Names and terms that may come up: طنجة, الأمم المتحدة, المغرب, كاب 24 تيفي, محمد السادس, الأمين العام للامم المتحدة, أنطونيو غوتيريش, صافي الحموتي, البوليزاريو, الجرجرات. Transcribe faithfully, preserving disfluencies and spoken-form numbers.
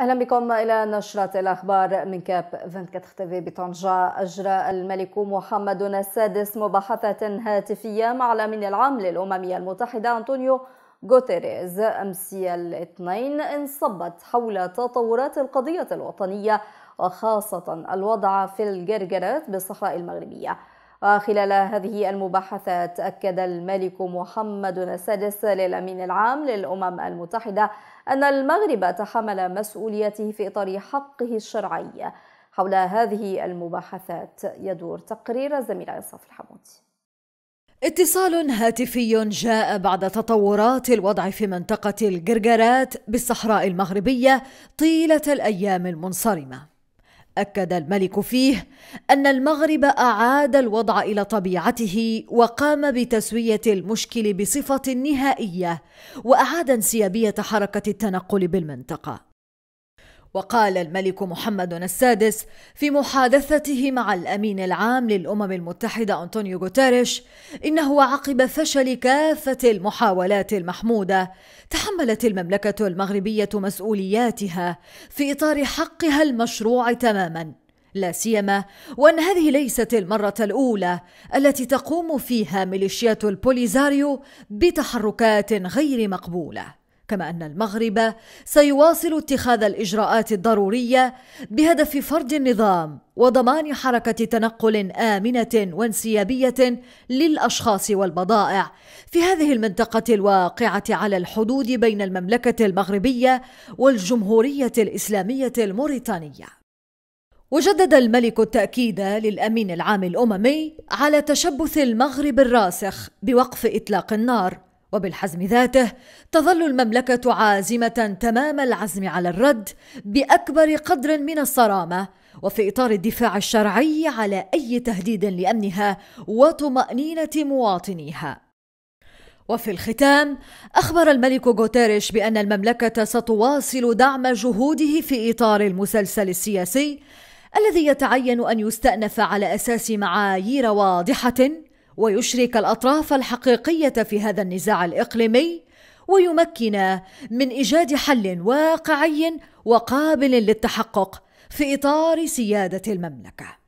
أهلا بكم إلى نشرة الأخبار من كاب أربعة وعشرين تيفي بطنجة. أجرى الملك محمد السادس مباحثة هاتفية مع الأمين العام للامم المتحدة أنطونيو غوتيريش أمس الاثنين انصبت حول تطورات القضية الوطنية وخاصة الوضع في الجرجرات بالصحراء المغربية. وخلال هذه المباحثات أكد الملك محمد السادس للأمين العام للأمم المتحدة أن المغرب تحمل مسؤوليته في إطار حقه الشرعي. حول هذه المباحثات يدور تقرير الزميلة صافي الحموتي. اتصال هاتفي جاء بعد تطورات الوضع في منطقة الجرجرات بالصحراء المغربية طيلة الأيام المنصرمة. أكد الملك فيه أن المغرب أعاد الوضع إلى طبيعته وقام بتسوية المشكل بصفة نهائية وأعاد انسيابية حركة التنقل بالمنطقة. وقال الملك محمد السادس في محادثته مع الأمين العام للأمم المتحدة أنطونيو غوتيريش إنه عقب فشل كافة المحاولات المحمودة تحملت المملكة المغربية مسؤولياتها في إطار حقها المشروع تماما، لا سيما وأن هذه ليست المرة الأولى التي تقوم فيها ميليشيات البوليزاريو بتحركات غير مقبولة، كما أن المغرب سيواصل اتخاذ الإجراءات الضرورية بهدف فرض النظام وضمان حركة تنقل آمنة وانسيابية للأشخاص والبضائع في هذه المنطقة الواقعة على الحدود بين المملكة المغربية والجمهورية الإسلامية الموريتانية. وجدد الملك التأكيد للأمين العام الأممي على تشبث المغرب الراسخ بوقف إطلاق النار، وبالحزم ذاته تظل المملكة عازمة تمام العزم على الرد بأكبر قدر من الصرامة وفي إطار الدفاع الشرعي على أي تهديد لأمنها وطمأنينة مواطنيها. وفي الختام أخبر الملك غوتيريش بأن المملكة ستواصل دعم جهوده في إطار المسلسل السياسي الذي يتعين أن يستأنف على أساس معايير واضحة ويشرك الأطراف الحقيقية في هذا النزاع الإقليمي ويمكن من إيجاد حل واقعي وقابل للتحقق في إطار سيادة المملكة.